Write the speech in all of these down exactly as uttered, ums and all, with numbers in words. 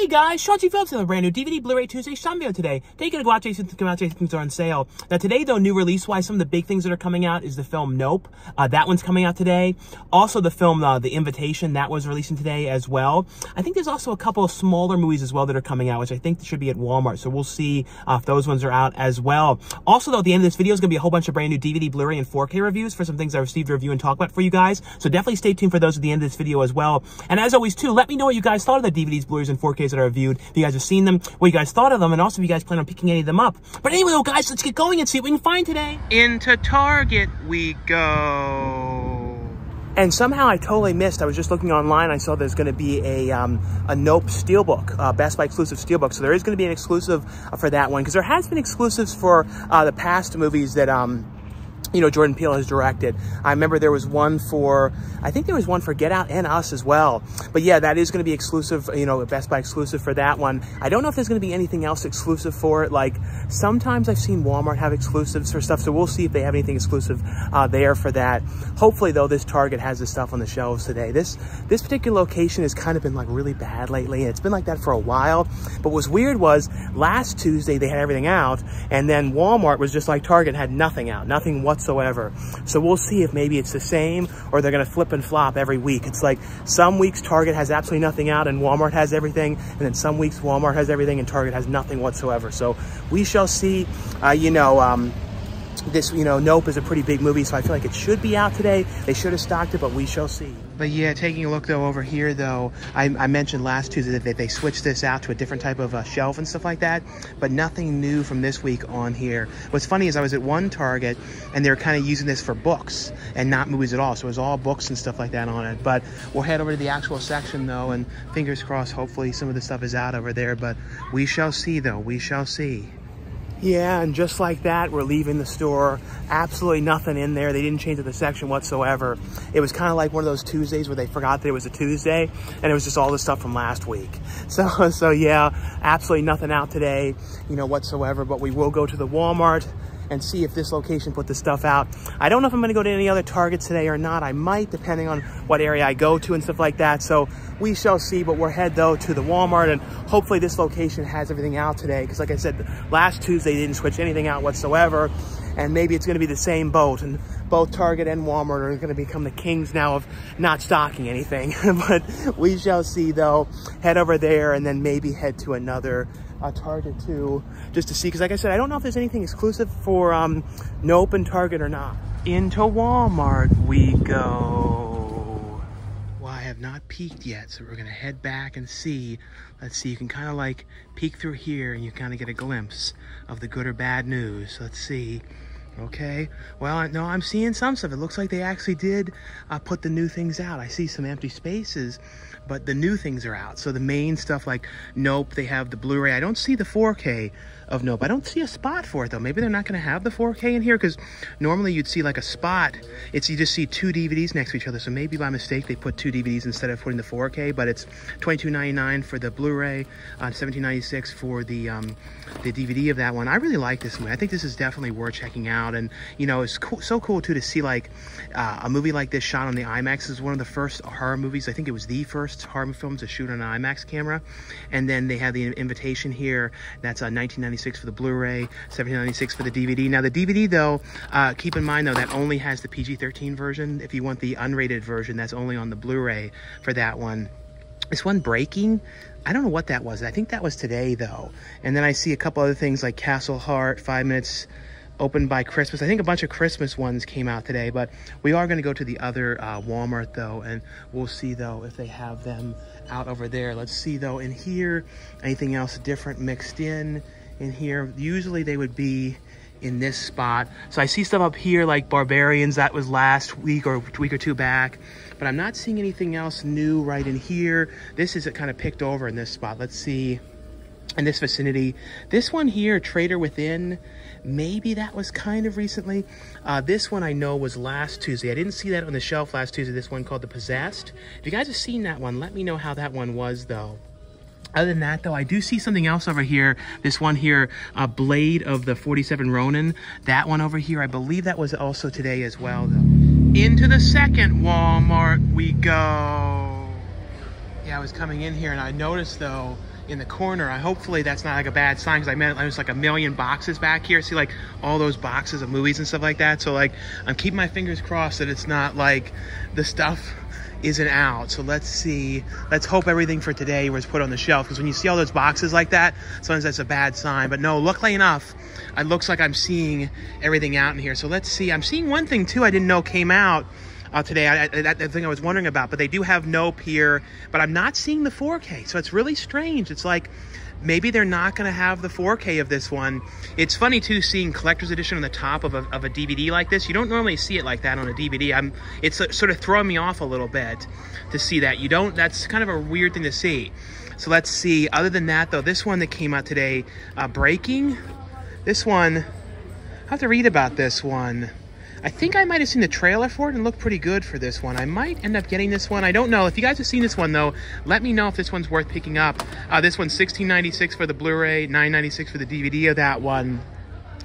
Hey guys, Shawn C. Phillips with a brand new D V D Blu-ray Tuesday Shawn video today. Take it a go out, Jason, come out, Jason, things are on sale. Now today though, new release-wise, some of the big things that are coming out is the film Nope. Uh, that one's coming out today. Also the film uh, The Invitation, that was releasing today as well. I think there's also a couple of smaller movies as well that are coming out, which I think should be at Walmart. So we'll see uh, if those ones are out as well. Also though, at the end of this video is going to be a whole bunch of brand new D V D Blu-ray and four K reviews for some things I received to review and talk about for you guys. So definitely stay tuned for those at the end of this video as well. And as always too, let me know what you guys thought of the D V Ds, Blu-rays, and four Ks that I reviewed, if you guys have seen them, what you guys thought of them, and also if you guys plan on picking any of them up. But anyway, well, guys, let's get going and see what we can find today. Into Target we go. And somehow I totally missed. I was just looking online. I saw there's going to be a um, a Nope steelbook, uh, Best Buy exclusive steelbook. So there is going to be an exclusive for that one, because there has been exclusives for uh, the past movies that um. you know, Jordan Peele has directed. I remember there was one for, I think there was one for Get Out and Us as well. But yeah, that is going to be exclusive, you know, Best Buy exclusive for that one. I don't know if there's going to be anything else exclusive for it. Like, sometimes I've seen Walmart have exclusives for stuff, so we'll see if they have anything exclusive uh, there for that. Hopefully, though, this Target has this stuff on the shelves today. This this particular location has kind of been, like, really bad lately, and it's been like that for a while. But what's weird was, last Tuesday, they had everything out, and then Walmart was just like Target had nothing out, nothing whatsoever. Whatsoever. So we'll see if maybe it's the same or they're going to flip and flop every week. It's like some weeks Target has absolutely nothing out and Walmart has everything, and then some weeks Walmart has everything and Target has nothing whatsoever. So we shall see. Uh, you know, um, this, you know, Nope is a pretty big movie, so I feel like it should be out today. They should have stocked it, but we shall see. But yeah, taking a look though over here though, I, I mentioned last Tuesday that they switched this out to a different type of uh, shelf and stuff like that, but nothing new from this week on here. What's funny is I was at one Target and they were kind of using this for books and not movies at all, so it was all books and stuff like that on it. But we'll head over to the actual section though, and fingers crossed, hopefully some of the stuff is out over there, but we shall see though, we shall see. Yeah, and just like that, we're leaving the store. Absolutely nothing in there. They didn't change the section whatsoever. It was kind of like one of those Tuesdays where they forgot that it was a Tuesday, and it was just all the stuff from last week. So, so yeah, absolutely nothing out today, you know, whatsoever. But we will go to the Walmart and see if this location put the stuff out. I don't know if I'm gonna go to any other Targets today or not. I might, depending on what area I go to and stuff like that. So we shall see, but we're head though to the Walmart, and hopefully this location has everything out today. Cause like I said, last Tuesday, they didn't switch anything out whatsoever. And maybe it's gonna be the same boat, and both Target and Walmart are gonna become the kings now of not stocking anything. But we shall see though. Head over there and then maybe head to another Uh, Target too, just to see, because like I said, I don't know if there's anything exclusive for um, Nope and Target or not. Into Walmart we go. Well, I have not peeked yet, so we're gonna head back and see. Let's see, you can kind of like peek through here and you kind of get a glimpse of the good or bad news. Let's see. Okay, well, I, no, I'm seeing some stuff. It looks like they actually did uh, put the new things out. I see some empty spaces, but the new things are out. So the main stuff like Nope, they have the Blu-ray. I don't see the four K of Nope. I don't see a spot for it though. Maybe they're not gonna have the four K in here, because normally you'd see like a spot. It's, you just see two D V Ds next to each other. So maybe by mistake they put two D V Ds instead of putting the four K, but it's twenty-two ninety-nine for the Blu-ray, uh, seventeen ninety-six for the, um, the D V D of that one. I really like this movie. I think this is definitely worth checking out. And you know, it's cool, so cool too to see like uh, a movie like this shot on the IMAX. Is one of the first horror movies. I think it was the first horror film to shoot on an IMAX camera. And then they have The Invitation here. That's uh, nineteen ninety-six for the Blu-ray, seventeen ninety-six for the D V D. Now the D V D though, uh, keep in mind though, that only has the P G thirteen version. If you want the unrated version, that's only on the Blu-ray for that one. This one, Breaking, I don't know what that was. I think that was today though. And then I see a couple other things like Castle Heart, Five Minutes Open by Christmas. I think a bunch of Christmas ones came out today, but we are going to go to the other uh, Walmart though, and we'll see though if they have them out over there. Let's see though in here, anything else different mixed in in here. Usually they would be in this spot. So I see stuff up here like Barbarians, that was last week or week or two back, but I'm not seeing anything else new right in here. This is kind of picked over in this spot. Let's see in this vicinity. This one here, Trader Within, maybe that was kind of recently. Uh, this one I know was last Tuesday. I didn't see that on the shelf last Tuesday. This one called The Possessed. If you guys have seen that one, let me know how that one was though. Other than that though, I do see something else over here. This one here, uh, Blade of the forty-seven Ronin. That one over here, I believe that was also today as well though. Into the second Walmart we go. Yeah, I was coming in here and I noticed though, in the corner. I hopefully that's not like a bad sign, because I meant there's like a million boxes back here. See like all those boxes of movies and stuff like that. So like I'm keeping my fingers crossed that it's not like the stuff isn't out. So let's see. Let's hope everything for today was put on the shelf, because when you see all those boxes like that, sometimes that's a bad sign. But no, luckily enough, it looks like I'm seeing everything out in here. So let's see. I'm seeing one thing too I didn't know came out Uh, today, I, I, that, that thing I was wondering about, but they do have Nope here, but I'm not seeing the four K, so it's really strange. It's like, maybe they're not going to have the four K of this one. It's funny too, seeing collector's edition on the top of a, of a D V D like this. You don't normally see it like that on a D V D. I'm, it's a, sort of throwing me off a little bit to see that. You don't, that's kind of a weird thing to see. So let's see. Other than that though, this one that came out today, uh, Breaking, this one, I have to read about this one. I think I might have seen the trailer for it and looked pretty good for this one. I might end up getting this one. I don't know. If you guys have seen this one, though, let me know if this one's worth picking up. Uh, this one's sixteen ninety-six for the Blu-ray, nine ninety-six for the D V D of that one.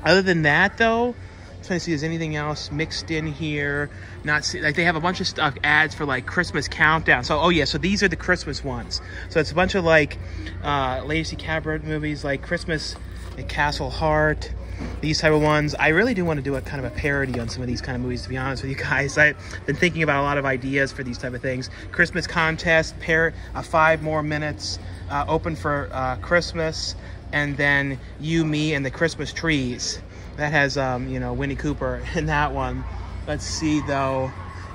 Other than that, though, I'm trying to see if there's anything else mixed in here. Not see, like they have a bunch of stuff, ads for like Christmas countdown. So, oh yeah, so these are the Christmas ones. So it's a bunch of like uh, Lacey Cabaret movies, like Christmas at Castle Heart. These type of ones. I really do want to do a kind of a parody on some of these kind of movies, to be honest with you guys. I've been thinking about a lot of ideas for these type of things. Christmas contest, pair, uh, five more minutes, uh, open for uh, Christmas, and then You, Me, and the Christmas Trees. That has, um, you know, Winnie Cooper in that one. Let's see, though,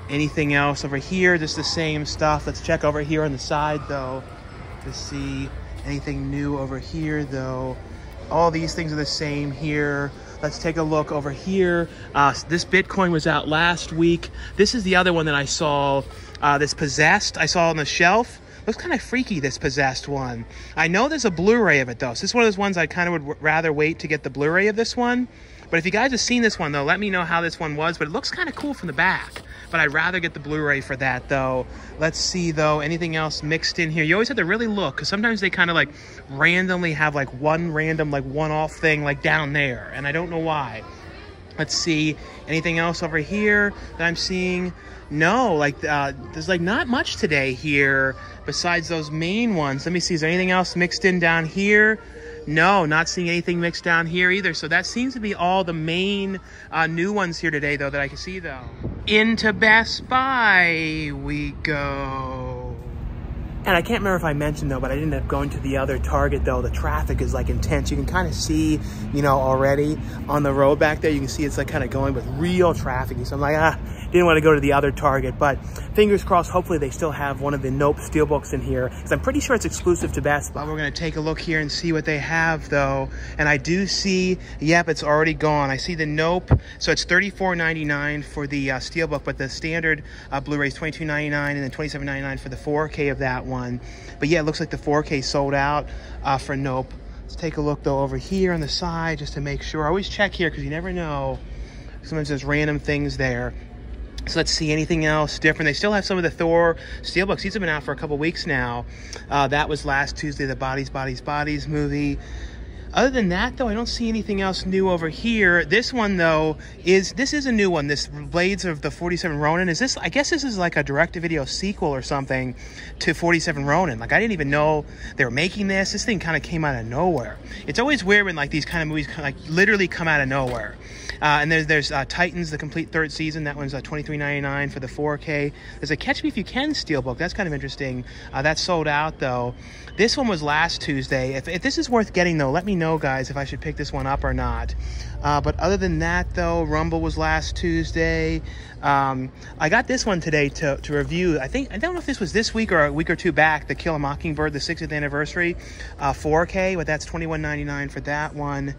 anything else over here? Just the same stuff. Let's check over here on the side, though, to see anything new over here, though. All these things are the same here. Let's take a look over here. Uh, this Bitcoin was out last week. This is the other one that I saw. Uh, this Possessed I saw on the shelf. Looks kind of freaky, this Possessed one. I know there's a Blu-ray of it, though. So this is one of those ones I kind of would w rather wait to get the Blu-ray of this one. But if you guys have seen this one, though, let me know how this one was. But it looks kind of cool from the back. But I'd rather get the Blu-ray for that, though. Let's see, though, anything else mixed in here. You always have to really look, because sometimes they kind of, like, randomly have, like, one random, like, one-off thing, like, down there. And I don't know why. Let's see. Anything else over here that I'm seeing? No, like, uh, there's, like, not much today here besides those main ones. Let me see. Is there anything else mixed in down here? No, not seeing anything mixed down here either. So that seems to be all the main uh, new ones here today, though, that I can see, though. Into Best Buy we go. And I can't remember if I mentioned, though, but I ended up going to the other Target, though. The traffic is, like, intense. You can kind of see, you know, already on the road back there, you can see it's, like, kind of going with real traffic. So I'm like, ah, didn't want to go to the other Target. But fingers crossed, hopefully they still have one of the Nope steelbooks in here, because I'm pretty sure it's exclusive to Best Buy. We're going to take a look here and see what they have, though. And I do see, yep, it's already gone. I see the Nope. So it's thirty-four ninety-nine for the uh, steelbook, but the standard uh, Blu-ray is twenty-two ninety-nine and then twenty-seven ninety-nine for the four K of that one. one but yeah, it looks like the four K sold out uh for Nope. Let's take a look, though, over here on the side, just to make sure. I always check here, because you never know, sometimes there's random things there. So let's see, anything else different? They still have some of the Thor steelbooks. These have been out for a couple weeks now. Uh that was last Tuesday, the Bodies, Bodies, Bodies movie. Other than that, though, I don't see anything else new over here. This one, though, is, this is a new one. This Blades of the forty-seven Ronin. Is this, I guess this is like a direct-to-video sequel or something to forty-seven Ronin. Like, I didn't even know they were making this. This thing kind of came out of nowhere. It's always weird when, like, these kind of movies, kinda, like, literally come out of nowhere. Uh, and there's, there's uh, Titans, the complete third season. That one's uh, twenty-three ninety-nine for the four K. There's a Catch Me If You Can steelbook. That's kind of interesting. Uh, that's sold out, though. This one was last Tuesday. If, if this is worth getting, though, let me know, guys, if I should pick this one up or not. Uh, but other than that, though, Rumble was last Tuesday. Um, I got this one today to, to review. I think, I don't know if this was this week or a week or two back, the Kill a Mockingbird, the sixtieth anniversary, uh, four K, but that's twenty-one ninety-nine for that one.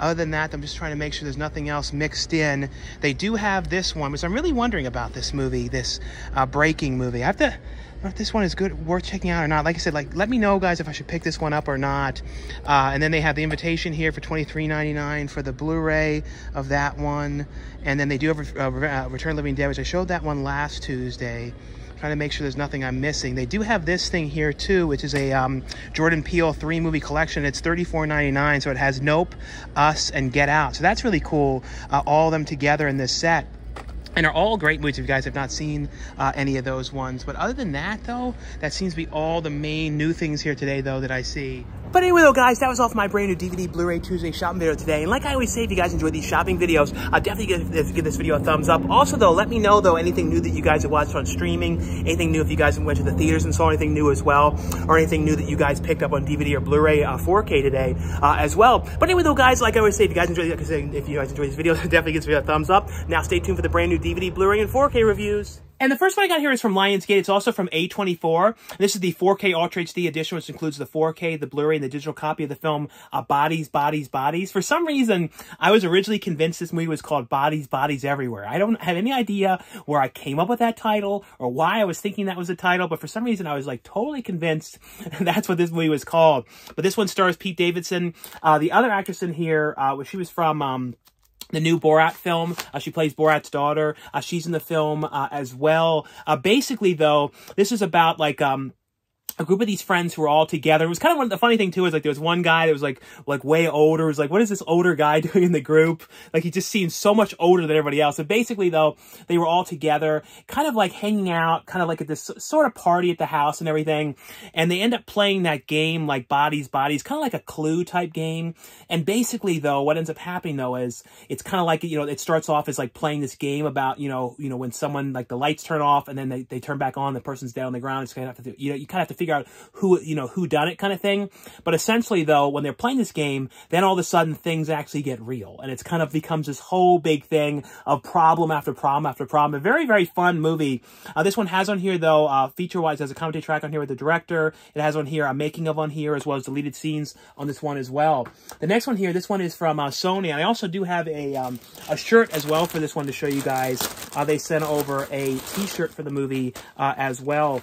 Other than that, I'm just trying to make sure there's nothing else mixed in. They do have this one, which I'm really wondering about this movie, this uh, Breaking movie. I have to, I don't know if this one is good, worth checking out or not. Like I said, like, let me know, guys, if I should pick this one up or not. Uh, and then they have The Invitation here for twenty-three ninety-nine for the Blu-ray of that one. And then they do have uh, Return of the Living Dead, which I showed that one last Tuesday. Trying to make sure there's nothing I'm missing. They do have this thing here too, which is a um, Jordan Peele three movie collection. It's thirty-four ninety-nine, so it has Nope, Us, and Get Out. So that's really cool, uh, all of them together in this set. and are all great movies if you guys have not seen uh, any of those ones. But other than that, though, that seems to be all the main new things here today, though, that I see. But anyway, though, guys, that was all for my brand new D V D Blu-ray Tuesday shopping video today. And like I always say, if you guys enjoy these shopping videos, uh, definitely give this, give this video a thumbs up. Also, though, let me know, though, anything new that you guys have watched on streaming, anything new if you guys went to the theaters and saw anything new as well, or anything new that you guys picked up on D V D or Blu-ray uh, four K today uh, as well. But anyway, though, guys, like I always say, if you guys enjoy, like I say, if you guys enjoy these videos, definitely give this video a thumbs up. Now, stay tuned for the brand new D V D, Blu-ray, and four K reviews. And the first one I got here is from Lionsgate. It's also from A twenty-four. And this is the four K Ultra H D edition, which includes the four K, the Blu-ray, and the digital copy of the film uh, Bodies, Bodies, Bodies. For some reason, I was originally convinced this movie was called Bodies, Bodies Everywhere. I don't have any idea where I came up with that title or why I was thinking that was the title, but for some reason, I was like totally convinced that's what this movie was called. But this one stars Pete Davidson. Uh, the other actress in here, uh, she was from... Um, the new Borat film. Uh, she plays Borat's daughter. Uh, she's in the film uh, as well. Uh, basically, though, this is about, like, um, a group of these friends who were all together. It was kind of one of the funny thing too is like there was one guy that was like like way older. It was like, what is this older guy doing in the group? Like he just seemed so much older than everybody else. And basically though, they were all together, kind of like hanging out, kind of like at this sort of party at the house and everything. And they end up playing that game like Bodies, Bodies, kind of like a Clue type game. And basically though, what ends up happening though is it's kind of like, you know, it starts off as like playing this game about, you know, you know, when someone like the lights turn off and then they, they turn back on, the person's down on the ground. It's kind of have to, you know, you kind of have to figure out who, you know, who done it kind of thing. But essentially though, when they're playing this game, then all of a sudden things actually get real. And it's kind of becomes this whole big thing of problem after problem after problem. A very, very fun movie. Uh, this one has on here though, uh, feature-wise, there's a commentary track on here with the director. It has on here a making of on here as well as deleted scenes on this one as well. The next one here, this one is from uh, Sony. And I also do have a, um, a shirt as well for this one to show you guys. Uh, they sent over a t-shirt for the movie uh, as well.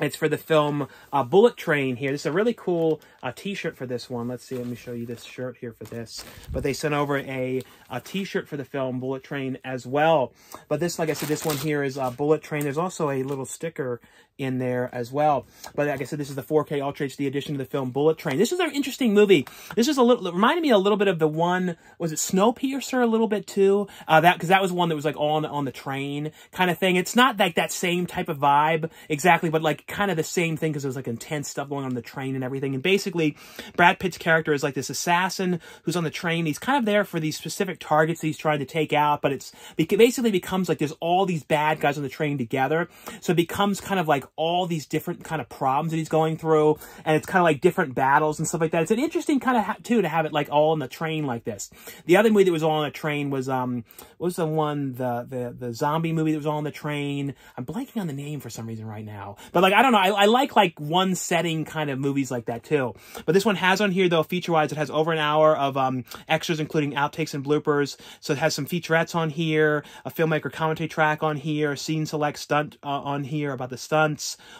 It's for the film uh, Bullet Train here. This is a really cool uh, t-shirt for this one. Let's see. Let me show you this shirt here for this. But they sent over a, a t-shirt for the film Bullet Train as well. But this, like I said, this one here is uh, Bullet Train. There's also a little sticker in there as well. But like I said, this is the four K Ultra H D edition of the film Bullet Train. This is an interesting movie. This is a little, it reminded me a little bit of the one, was it Snowpiercer a little bit too? Uh, that, because that was one that was like on, on the train kind of thing. It's not like that same type of vibe exactly, but like kind of the same thing because there's like intense stuff going on in the train and everything. And basically, Brad Pitt's character is like this assassin who's on the train. He's kind of there for these specific targets that he's trying to take out, but it's it basically becomes like there's all these bad guys on the train together. So it becomes kind of like all these different kind of problems that he's going through, and it's kind of like different battles and stuff like that. It's an interesting kind of too to have it like all on the train like this. The other movie that was all on the train was um what was the one the the the zombie movie that was all on the train. I'm blanking on the name for some reason right now, but like I don't know. I, I like like one setting kind of movies like that too. But this one has on here though feature wise, it has over an hour of um extras including outtakes and bloopers. So it has some featurettes on here, a filmmaker commentary track on here, scene select stunt uh, on here about the stunt.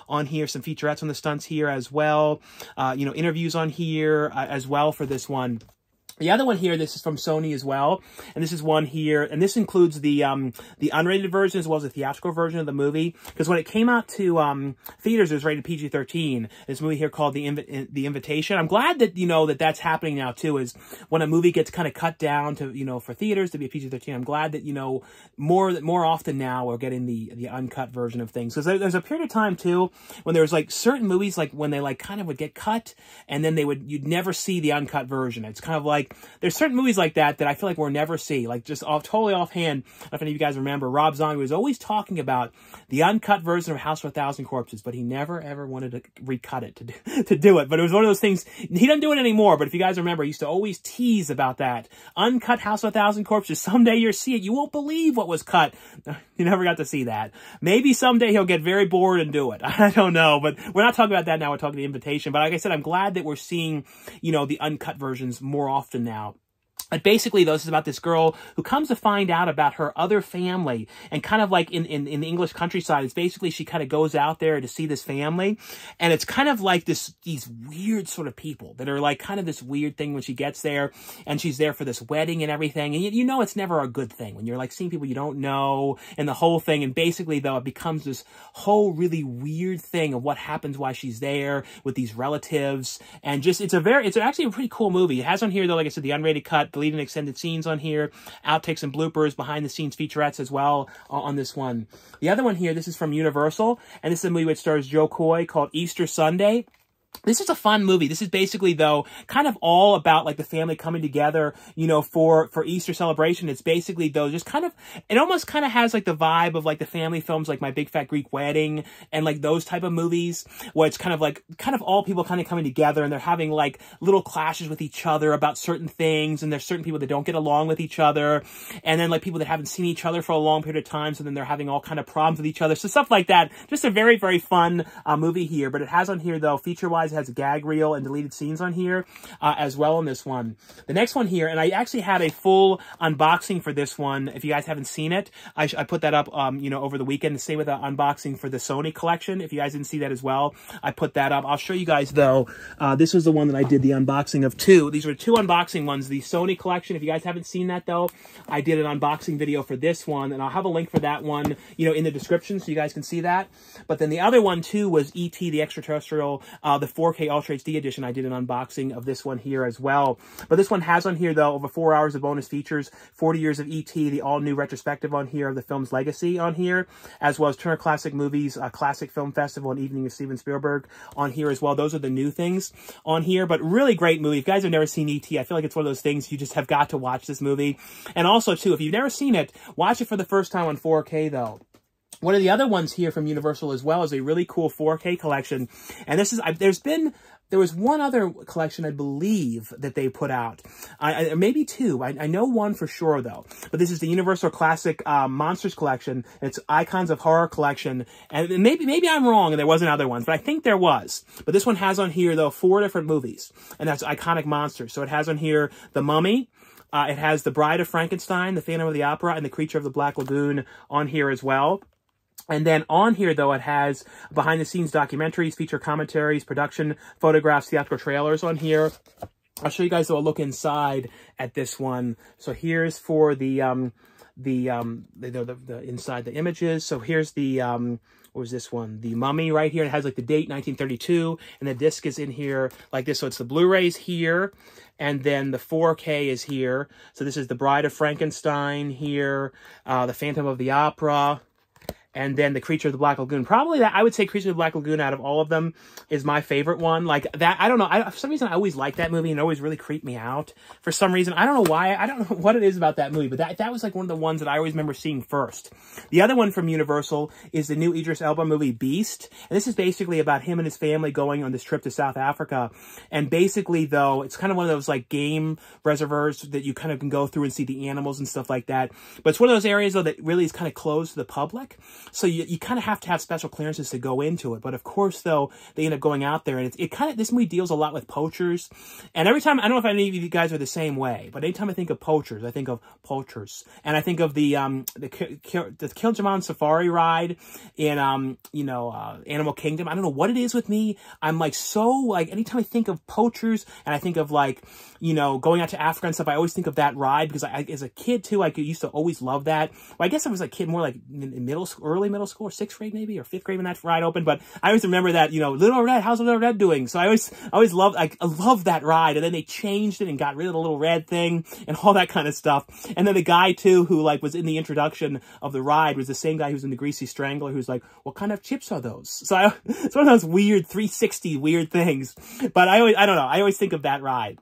On here, some featurettes on the stunts here as well. Uh, you know, interviews on here uh, as well for this one. The other one here, this is from Sony as well, and this is one here, and this includes the um, the unrated version as well as the theatrical version of the movie, because when it came out to um, theaters, it was rated P G thirteen, this movie here called The Invi The Invitation. I'm glad that, you know, that that's happening now, too, is when a movie gets kind of cut down to, you know, for theaters to be a P G thirteen, I'm glad that, you know, more more often now we're getting the, the uncut version of things, because there, there's a period of time, too, when there was, like, certain movies, like, when they, like, kind of would get cut, and then they would, you'd never see the uncut version. It's kind of like, Like, there's certain movies like that that I feel like we'll never see. Like, just off, totally offhand, I don't know if any of you guys remember, Rob Zombie was always talking about the uncut version of House of a Thousand Corpses, but he never, ever wanted to recut it to do, to do it. But it was one of those things, he doesn't do it anymore, but if you guys remember, he used to always tease about that. Uncut House of a Thousand Corpses, someday you'll see it. You won't believe what was cut. You never got to see that. Maybe someday he'll get very bored and do it. I don't know, but we're not talking about that now. We're talking The Invitation. But like I said, I'm glad that we're seeing, you know, the uncut versions more often now. But basically, though, this is about this girl who comes to find out about her other family, and kind of like in, in, in the English countryside, it's basically she kind of goes out there to see this family, and it's kind of like this these weird sort of people that are like kind of this weird thing when she gets there, and she's there for this wedding and everything, and you, you know it's never a good thing when you're like seeing people you don't know and the whole thing, and basically, though, it becomes this whole really weird thing of what happens while she's there with these relatives, and just, it's a very, it's actually a pretty cool movie. It has on here, though, like I said, the unrated cut, deleted and extended scenes on here, outtakes and bloopers, behind the scenes featurettes as well on this one. The other one here, this is from Universal, and this is a movie which stars Jo Koy called Easter Sunday. This is a fun movie. This is basically, though, kind of all about, like, the family coming together, you know, for, for Easter celebration. It's basically, though, just kind of, it almost kind of has, like, the vibe of, like, the family films, like My Big Fat Greek Wedding and, like, those type of movies, where it's kind of, like, kind of all people kind of coming together and they're having, like, little clashes with each other about certain things, and there's certain people that don't get along with each other, and then, like, people that haven't seen each other for a long period of time, so then they're having all kind of problems with each other. So stuff like that. Just a very, very fun uh, movie here, but it has on here, though, feature-wise, it has a gag reel and deleted scenes on here uh, as well on this one. The next one here, and I actually had a full unboxing for this one. If you guys haven't seen it, I, I put that up, um, you know, over the weekend. The same with the unboxing for the Sony collection. If you guys didn't see that as well, I put that up. I'll show you guys, though. Uh, this was the one that I did the unboxing of two. These were two unboxing ones, the Sony collection. If you guys haven't seen that, though, I did an unboxing video for this one, and I'll have a link for that one, you know, in the description so you guys can see that. But then the other one, too, was E T the Extra-Terrestrial, uh, the four K Ultra H D edition. I did an unboxing of this one here as well. But this one has on here, though, over four hours of bonus features, forty years of E T, the all-new retrospective on here of the film's legacy on here, as well as Turner Classic Movies, uh, Classic Film Festival, and Evening of Steven Spielberg on here as well. Those are the new things on here, but really great movie. If you guys have never seen E T, I feel like it's one of those things you just have got to watch this movie. And also, too, if you've never seen it, watch it for the first time on four K, though. One of the other ones here from Universal as well is a really cool four K collection. And this is, I've, there's been... There was one other collection, I believe, that they put out. I, I, maybe two. I, I know one for sure, though. But this is the Universal Classic uh, Monsters Collection. It's Icons of Horror Collection. And maybe maybe I'm wrong and there wasn't other ones, but I think there was. But this one has on here, though, four different movies. And that's iconic monsters. So it has on here The Mummy. Uh, it has The Bride of Frankenstein, The Phantom of the Opera, and The Creature of the Black Lagoon on here as well. And then on here, though, it has behind-the-scenes documentaries, feature commentaries, production photographs, theatrical trailers on here. I'll show you guys, though, a look inside at this one. So here's for the um, the, um, the, the the inside the images. So here's the um, what was this one? The Mummy right here. It has like the date nineteen thirty-two, and the disc is in here like this. So it's the Blu-rays here, and then the four K is here. So this is The Bride of Frankenstein here, uh, The Phantom of the Opera. And then The Creature of the Black Lagoon. Probably that, I would say Creature of the Black Lagoon out of all of them is my favorite one. Like that, I don't know. I, for some reason, I always liked that movie and it always really creeped me out. For some reason, I don't know why. I don't know what it is about that movie, but that, that was like one of the ones that I always remember seeing first. The other one from Universal is the new Idris Elba movie, Beast. And this is basically about him and his family going on this trip to South Africa. And basically, though, it's kind of one of those like game reservoirs that you kind of can go through and see the animals and stuff like that. But it's one of those areas, though, that really is kind of closed to the public. So you, you kind of have to have special clearances to go into it. But of course, though, they end up going out there. And it's, it kind of, this movie deals a lot with poachers. And every time, I don't know if any of you guys are the same way, but anytime I think of poachers, I think of poachers. And I think of the, um, the, the Kilimanjaro safari ride in, um, you know, uh, Animal Kingdom. I don't know what it is with me. I'm like, so like, anytime I think of poachers and I think of like, you know, going out to Africa and stuff, I always think of that ride because I, as a kid too, I used to always love that. Well, I guess I was a kid more like in middle school. Early middle school, or sixth grade maybe, or fifth grade when that ride opened. But I always remember that, you know, Little Red, how's Little Red doing? So I always, I always loved, I, I loved that ride. And then they changed it and got rid of the Little Red thing and all that kind of stuff. And then the guy too, who like was in the introduction of the ride, was the same guy who's in the Greasy Strangler, who's like, what kind of chips are those? So I, it's one of those weird three sixty weird things. But I always, I don't know, I always think of that ride.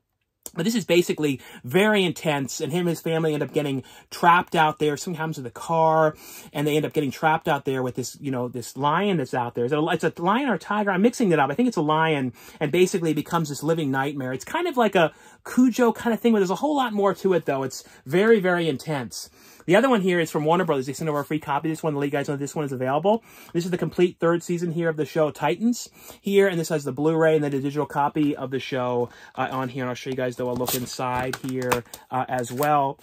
But this is basically very intense, and him and his family end up getting trapped out there. Something happens to the car, and they end up getting trapped out there with this, you know, this lion that's out there. It's a, it's a lion or a tiger. I'm mixing it up. I think it's a lion, and basically it becomes this living nightmare. It's kind of like a Cujo kind of thing, but there's a whole lot more to it, though. It's very, very intense. The other one here is from Warner Brothers. They sent over a free copy. This one, the lead guys know this one is available. This is the complete third season here of the show Titans here. And this has the Blu-ray and then the digital copy of the show uh, on here. And I'll show you guys, though, a look inside here uh, as well.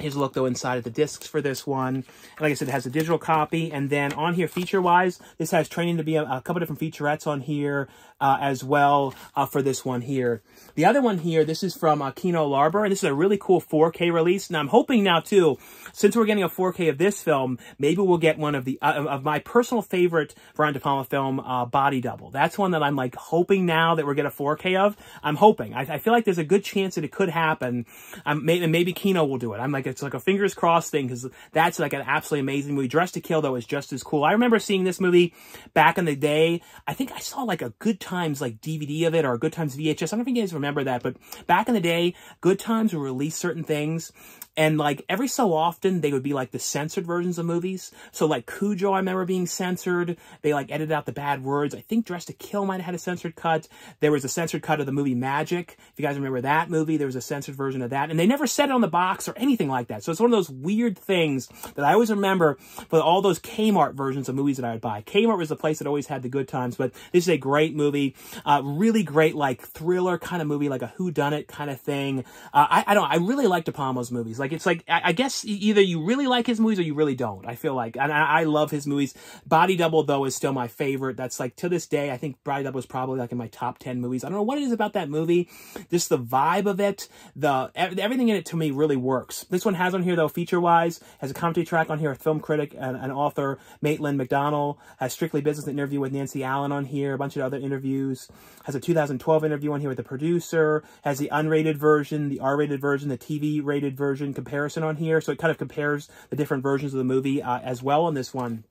Here's a look, though, inside of the discs for this one. And like I said, it has a digital copy. And then on here, feature-wise, this has training to be a, a couple different featurettes on here uh, as well uh, for this one here. The other one here, this is from uh, Kino Lorber. And this is a really cool four K release. And I'm hoping now, too, since we're getting a four K of this film, maybe we'll get one of the uh, of my personal favorite Brian De Palma film, uh, Body Double. That's one that I'm, like, hoping now that we're going to four K of. I'm hoping. I, I feel like there's a good chance that it could happen. Um, maybe, maybe Kino will do it. I'm like, it's like a fingers crossed thing, because that's like an absolutely amazing movie. Dressed to Kill, though, is just as cool. I remember seeing this movie back in the day. I think I saw like a Good Times like D V D of it, or a Good Times V H S. I don't know if you guys remember that, but back in the day, Good Times would release certain things, and like every so often they would be like the censored versions of movies. So like Cujo, I remember being censored. They like edited out the bad words. I think Dressed to Kill might have had a censored cut. There was a censored cut of the movie Magic. If you guys remember that movie, there was a censored version of that, and they never said it on the box or anything like that. So it's one of those weird things that I always remember for all those Kmart versions of movies that I would buy. Kmart was the place that always had the good times, but this is a great movie. Uh, really great, like, thriller kind of movie, like a whodunit kind of thing. Uh, I, I don't I really like De Palma's movies. Like, it's like, I, I guess either you really like his movies or you really don't, I feel like. And I, I love his movies. Body Double, though, is still my favorite. That's, like, to this day, I think Body Double is probably, like, in my top ten movies. I don't know what it is about that movie. Just the vibe of it. the Everything in it, to me, really works. This one has on here, though, feature-wise, has a commentary track on here, a film critic and an author, Maitland McDonald, has Strictly Business, an interview with Nancy Allen on here, a bunch of other interviews, has a two thousand twelve interview on here with the producer, has the unrated version, the R rated version, the T V rated version comparison on here, so it kind of compares the different versions of the movie uh, as well on this one.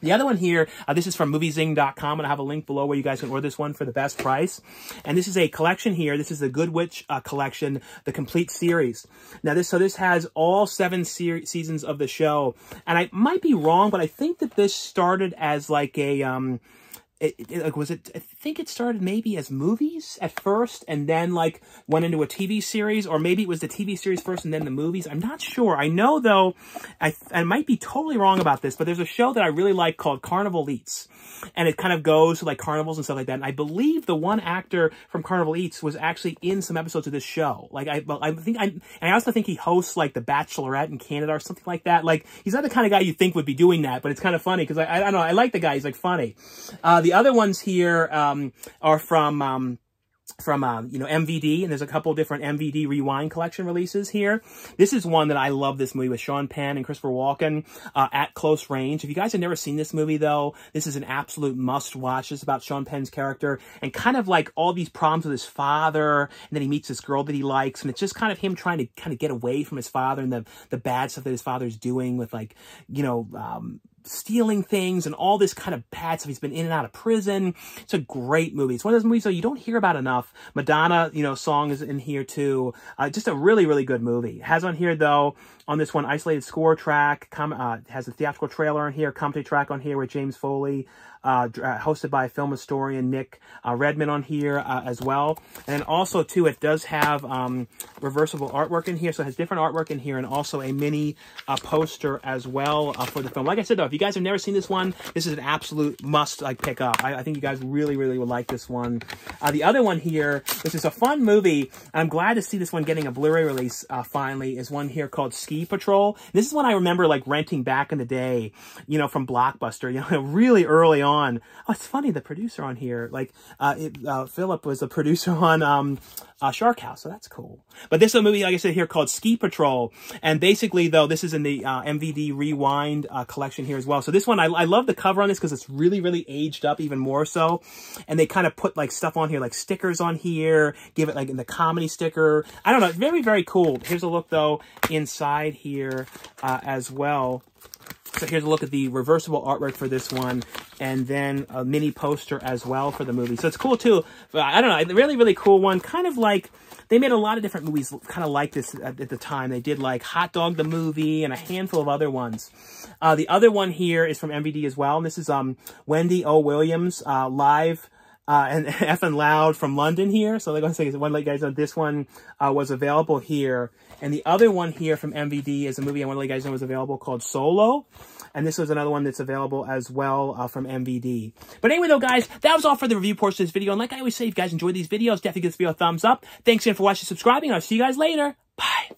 The other one here, uh, this is from moviezing dot com, and I have a link below where you guys can order this one for the best price. And this is a collection here. This is the Good Witch uh, collection, the complete series. Now, this so this has all seven se seasons of the show. And I might be wrong, but I think that this started as like a... Um, It, it, like, was it, I think it started maybe as movies at first and then like went into a T V series, or maybe it was the T V series first and then the movies. I'm not sure. I know, though, I, I might be totally wrong about this, but there's a show that I really like called Carnival Eats, and it kind of goes to like carnivals and stuff like that. And I believe the one actor from Carnival Eats was actually in some episodes of this show. Like, I, I think I, and I also think he hosts like The Bachelorette in Canada or something like that. Like, he's not the kind of guy you think would be doing that, but it's kind of funny because I, I, I don't know. I like the guy. He's like funny. Uh, The other ones here um, are from... Um from, um, you know, M V D, and there's a couple different M V D Rewind collection releases here. This is one that I love, this movie with Sean Penn and Christopher Walken, uh, At Close Range. If you guys have never seen this movie, though, this is an absolute must-watch. It's about Sean Penn's character and kind of like all these problems with his father, and then he meets this girl that he likes, and it's just kind of him trying to kind of get away from his father and the, the bad stuff that his father's doing with, like, you know, um, stealing things and all this kind of bad stuff. He's been in and out of prison. It's a great movie. It's one of those movies, though, you don't hear about enough. Madonna, you know, song is in here too. Uh, just a really, really good movie. Has on here, though, on this one, isolated score track. Com uh, has a theatrical trailer on here, commentary track on here with James Foley, uh, hosted by film historian Nick uh, Redman on here uh, as well. And then also, too, it does have um, reversible artwork in here. So it has different artwork in here, and also a mini uh, poster as well uh, for the film. Like I said, though, if you guys have never seen this one, this is an absolute must, like, pick up. I, I think you guys really, really would like this one. Uh, the other one here, this is a fun movie. I'm glad to see this one getting a Blu-ray release uh, finally, is one here called Ski Patrol. This is one I remember, like, renting back in the day, you know, from Blockbuster, you know, really early on. Oh, it's funny, the producer on here, like, uh, it, uh, Philip was the producer on um, uh, Shark House, so that's cool. But this is a movie, like I said here, called Ski Patrol. And basically, though, this is in the uh, M V D Rewind uh, collection here as well. So this one, I, I love the cover on this because it's really, really aged up even more so. And they kind of put, like, stuff on here, like stickers on here, give it, like, in the comedy sticker. I don't know. Very, very cool. Here's a look, though, inside here uh, as well. So here's a look at the reversible artwork for this one, and then a mini poster as well for the movie. So it's cool, too. I don't know. A really, really cool one. Kind of like... They made a lot of different movies kind of like this at the time. They did, like, Hot Dog the Movie and a handful of other ones. Uh, the other one here is from M V D as well, and this is um, Wendy O. Williams, uh, live... Uh, and Effin' Loud from London here. So they're going to say one, like, guys, know this one uh, was available here. And the other one here from M V D is a movie I want to let you guys know was available called Solo. And this was another one that's available as well uh, from M V D. But anyway, though, guys, that was all for the review portion of this video. And like I always say, if you guys enjoyed these videos, definitely give this video a thumbs up. Thanks again for watching and subscribing. I'll see you guys later. Bye.